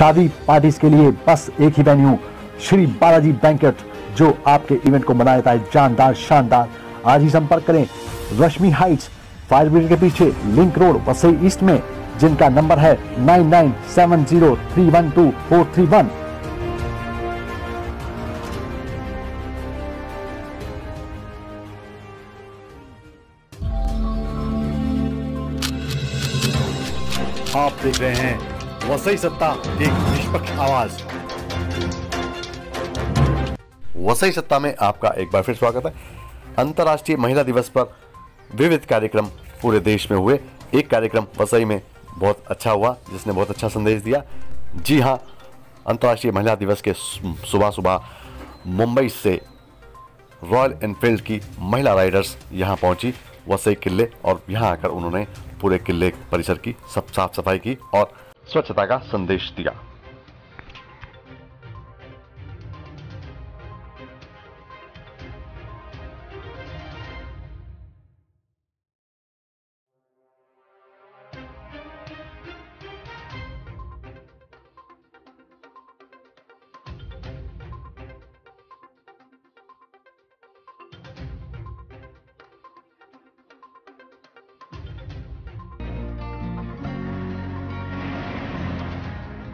शादी पार्टीज के लिए बस एक ही वेन्यू, श्री बालाजी बैंक्वेट, जो आपके इवेंट को बनाता है जानदार शानदार। आज ही संपर्क करें रश्मि हाइट्स, फायर ब्रिगेड के पीछे, लिंक रोड, वसई ईस्ट में, जिनका नंबर है 9970312431। आप देख रहे हैं वसई सत्ता, एक निष्पक्ष आवाज। वसई सत्ता में आपका एक बार फिर स्वागत है। अंतर्राष्ट्रीय महिला दिवस पर विविध कार्यक्रम पूरे देश में हुए। एक कार्यक्रम वसई में बहुत अच्छा हुआ, जिसने बहुत अच्छा संदेश दिया। जी हाँ, अंतर्राष्ट्रीय महिला दिवस के सुबह सुबह मुंबई से रॉयल एनफील्ड की महिला राइडर्स यहाँ पहुँची वसई किल्ले, और यहाँ आकर उन्होंने पूरे किले परिसर की सब साफ सफाई की और स्वच्छता का संदेश दिया।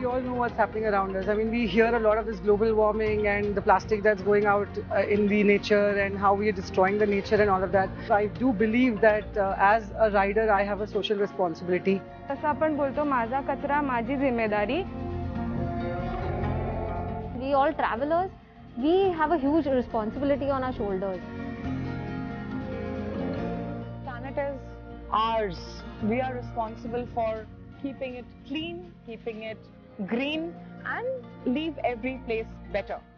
We all know what's happening around us. I mean, we hear a lot of this global warming and the plastic that's going out in the nature and how we are destroying the nature and all of that. So I do believe that as a rider, I have a social responsibility. Asapan bolto maza kachra maji zimmedari. We all travelers, we have a huge responsibility on our shoulders. Planet is ours. We are responsible for keeping it clean, keeping it green, and leave every place better.